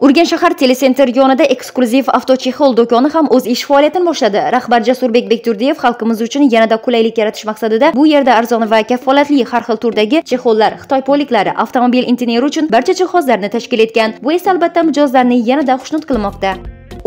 Urgan shahar telesentr yonida eksklyuziv avtochexol do'koni ham o'z ish faoliyatini boshladi. Rahbar Jasurbek Durdiyev xalqimiz uchun yanada qulaylik yaratish maqsadida bu yerda arzon va kafolatli har xil turdagi chexollar, Xitoy poliklari, avtomobil intineri uchun barcha jihozlarni tashkil etgan. Bu esa albatta mijozlarni yanada xushnud qilmoqda.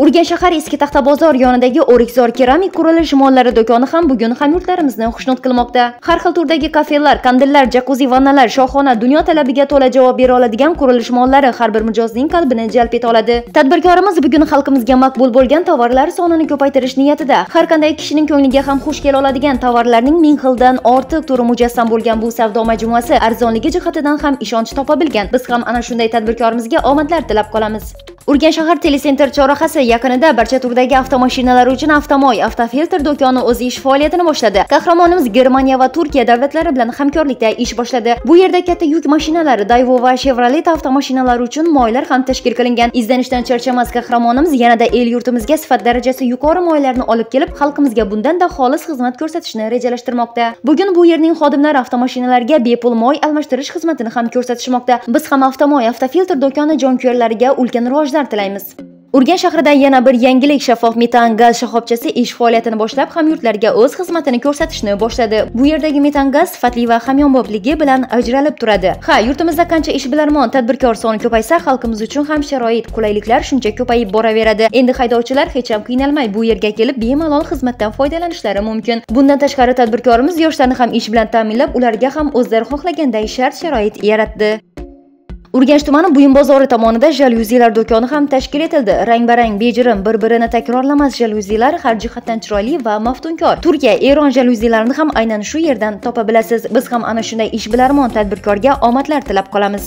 Urgan shahar eski taxta bozor yonidagi Orikzor keramik qurilish mollari do'koni ham bugun hamyurtlarimizni xushnud qilmoqda. Har xil turdagi kafelar, kandillar, jakuzi vannalar shohona dunyo talabiga to'la javob bera oladigan qurilish mollari har bir mijozning qalbini jalb eta oladi. Tadbirkorimiz bugun xalqimizga maqbul bo'lgan tovarlar sonini ko'paytirish niyatida har qanday kishining ko'ngliga ham xush kela oladigan tovarlarning 1000 xildan ortiq turi mujassam bo'lgan bu savdo majmuasi arzonligi jihatidan ham ishonch topa bilgan. Biz ham ana shunday tadbirkorimizga omadlar tilab qolamiz. Urgan shahar telesentr chorrahasi yaqinida barcha turdagi avtomashinalar uchun avtomoy, avtofiltr do'koni o'z ish faoliyatini boshladi. Qahramonimiz Germaniya va Turkiya davlatlari bilan hamkorlikda ish boshladi. Bu yerda katta yuk mashinalari, Daewoo va Chevrolet avtomashinalari uchun moylar ham tashkil qilingan. Izlanishdan charchamas qahramonimiz yanada el yurtimizga sifat darajasi yuqori moylarni olib kelib, xalqimizga bundan-da xolis xizmat ko'rsatishni rejalashtirmoqda. Bugun bu yerning xodimlari avtomashinalarga bepul moy almashtirish xizmatini ham ko'rsatishmoqda. Biz ham avtomoy, avtofiltr do'koni jonkuyarlariga ulkan rivojlar tilaymiz. Urgan shahrida yana bir yangilik shaffof metan gaz shoxobchasi ish faoliyatini boshlab hamyurtlarga o'z xizmatini ko'rsatishni boshladi. Bu yerdagi metan gaz sifatli va hamyonbopligi bilan ajralib turadi. Ha, yurtimizda qancha ishbilarmon, tadbirkor soni ko'paysa, xalqimiz uchun ham sharoit, qulayliklar shuncha ko'payib boraveradi. Endi haydovchilar hech ham qiynalmay bu yerga kelib bemalol xizmatdan foydalanishlari mumkin. Bundan tashqari tadbirkorimiz yoshlarni ham ish bilan ta'minlab, ularga ham o'zlari xohlaganday shart-sharoit yaratdi. Urganch tumani buyum bozori tomonida jalyuzilar do'koni ham tashkil etildi. Rang-barang, bejirim, bir-birini takrorlamas jalyuzilar har jihatdan chiroyli va maftunkor. Turkiya, Eron jalyuzilarini ham aynan shu yerdan topa bilasiz. Biz ham ana shunday ishbilarmon tadbirkorga omadlar tilab qolamiz.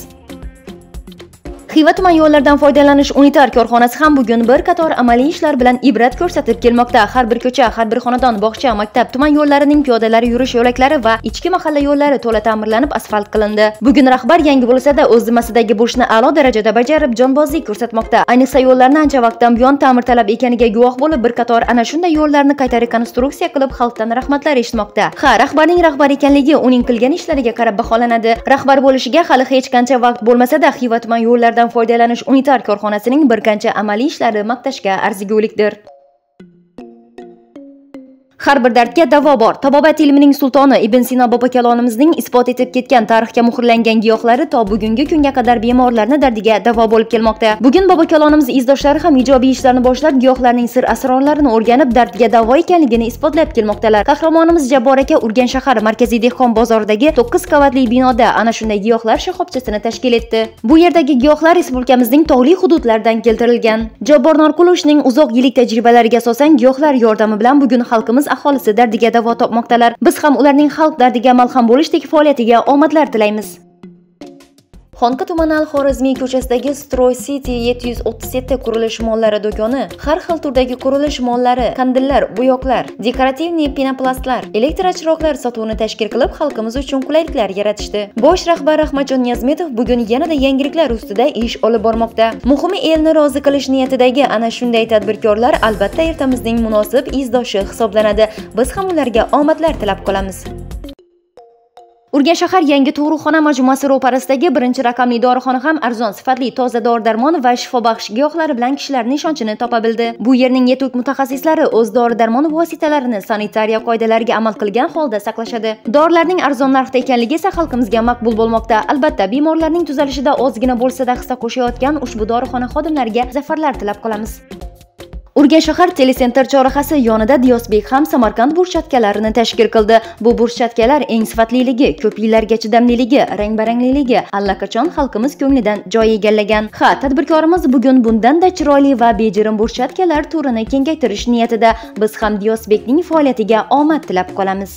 Xiva tuman yo'llaridan foydalanish unitar korxonasi ham bugun bir qator amaliy ishlar bilan ibrat ko'rsatib kelmoqda. Har bir ko'cha, har bir xonadon, bog'cha, maktab, tuman yo'llarining piyodalari yurish yo'laklari va ichki mahalla yo'llari to'la ta'mirlanib asfalt qilindi. Bugun rahbar yangi bo'lsa-da o'z zimmasidagi bo'shni a'lo darajada bajarib, jonbozlik ko'rsatmoqda. Ayniqsa yo'llarni ancha vaqtdan buyon ta'mir talab ekaniga guvoh bo'lib, bir qator ana shunday yo'llarni qayta rekonstruksiya qilib, xalqdan rahmatlar eshitmoqda. Ha, rahbarning rahbar ekanligi uning qilgan ishlariga qarab baholanadi. Rahbar bo'lishiga hali hech qancha vaqt bo'lmasa-da, Xiva tuman yo'llaridan foydalanish unitar korxonasining bir qancha amaliy ishlari maqtashga arzigulikdir. Har bir dardga davo bor. Tabobat ilmining sultoni Ibn Sina bobokalonimizning isbot etib ketgan tarixga muhrlangan giyohlari to bugungi kunga qadar bemorlarni dardiga davo bo'lib kelmoqda. Bugun bobokalonimiz izdoshlari ham ijobiy ishlarni boshlab, giyohlarning sir asrorlarini o'rganib, dardga davo ekanligini isbotlab kelmoqdalar. Qahramonimiz Jabor aka Urgan shahar markaziy dehqon bozoridagi 9 qavatli binoda ana shunday giyohlar shoxobchasini tashkil etdi. Bu yerdagi giyohlar respublikamizning tog'li hududlaridan keltirilgan. Jabor Norqulovning uzoq yillik tajribalariga asosan giyohlar yordami bilan bugun xalqimiz aholisi dardiga davo topmoqdalar. Biz ham ularning xalq dardiga malham bo'lishdek faoliyatiga omadlar tilaymiz. Xonqa tumani al-Xorazmiy ko'chasidagi Stroy City 737 qurilish mollari do'koni har xil turdagi qurilish mollari, kandillar, bo'yoqlar, dekorativniy penoplastlar, elektrochiroqlar sotuvini tashkil qilib, xalqimiz uchun qulayliklar yaratishdi. Bosh rahbar Rahmatjon Yazmetov bugun yanada yangiliklar ustida ish olib bormoqda. Muhimi elni rozi qilish niyatidagi ana shunday tadbirkorlar albatta ertamizning munosib izdoshi hisoblanadi. Biz ham ularga omadlar tilab qolamiz. Urgan shahar yangi tug'ruqxona majmuasi Roʻparistdagi 1-raqamli dorixona ham arzon, sifatli, toza dori-darmon va shifobaxsh giyohlar bilan kishilarning ishonchini topa bildi. Bu yerning yetuk mutaxassislari o'z dori-darmon vositalarini sanitariya qoidalariga amal qilgan holda saqlashadi. Dorilarning arzon narxda ekanligi esa xalqimizga maqbul bo'lmoqda. Albatta, bemorlarning tuzalishida ozgina bo'lsa-da hissa qo'shayotgan ushbu dorixona xodimlariga zafarlar tilab qolamiz. Urgan shahar telesentr chorrahasi yonida Diyosbek ham Samarkand burchatkalarni tashkil qildi. Bu burchatkalar eng sifatliligi, ko'p yillarga chidamliligi, rang-barangliligi allaqachon xalqimiz ko'nglidan joy egallagan. Ha, tadbirkorimiz bugun bundan-da chiroyli va bejirim burchatkalar turini kengaytirish niyatida. Biz ham Diyosbekning faoliyatiga omad tilab qolamiz.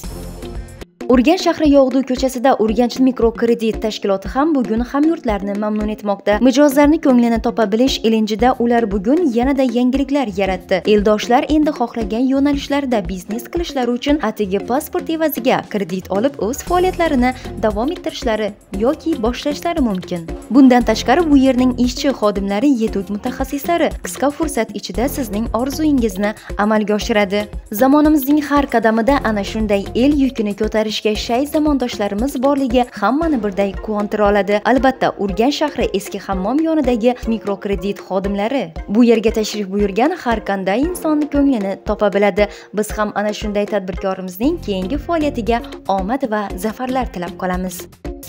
Urgan shahri Yog'du ko'chasida Urganchil mikrokredit tashkiloti ham bugun hamyurtlarni mamnun etmoqda. Mijozlarni ko'nglini topa bilish ilinjida ular bugun yanada yangiliklar yaratdi. Eldoshlar endi xohlagan yo'nalishlarda biznes qilishlari uchun atigi pasport evaziga kredit olib o'z faoliyatlarini davom ettirishlari yoki boshlashlari mumkin. Bundan tashqari bu yerning ishchi xodimlari yetuk mutaxassislari qisqa fursat ichida sizning orzungizni amalga oshiradi. Zamonimizning har qadamida ana shunday el yukini ko'tarish o'rganishga shay zamondoshlarimiz borligi hammani birday quvontira oladi. Albatta, Urganch shahri eski hammom yonidagi mikrokredit xodimlari. Bu yerga tashrif buyurgan har qanday insonning ko'nglini topa biladi. Biz ham ana shunday tadbirkorimizning keyingi faoliyatiga omad va zafarlar tilab qolamiz.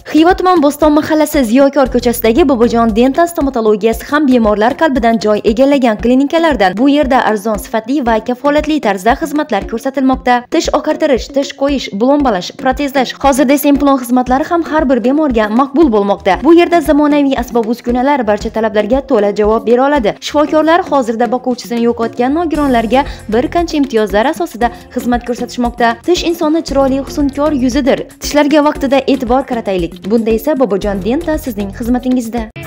Xiva tuman Bo'ston mahallasi Ziyokar ko'chasidagi Bobojon Dental stomatologiyasi ham bemorlar qalbidan joy egallagan klinikalardan. Bu yerda arzon, sifatli va kafolatli tarzda xizmatlar ko'rsatilmoqda. Tish oqartirish, tish qo'yish, blombalash, protezlash, hozirda esa implant xizmatlari ham har bir bemorga maqbul bo'lmoqda. Bu yerda zamonaviy asbob-uskunalar barcha talablarga to'la javob bera oladi. Shifokorlar hozirda boquvchisini yo'qotgan nogironlarga bir qancha imtiyozlar asosida xizmat ko'rsatishmoqda. Tish insonning chiroyli, husnkor yuzidir. Tishlarga vaqtida e'tibor qarataylik. Bunda esa Bobojon Dental sizning xizmatingizda.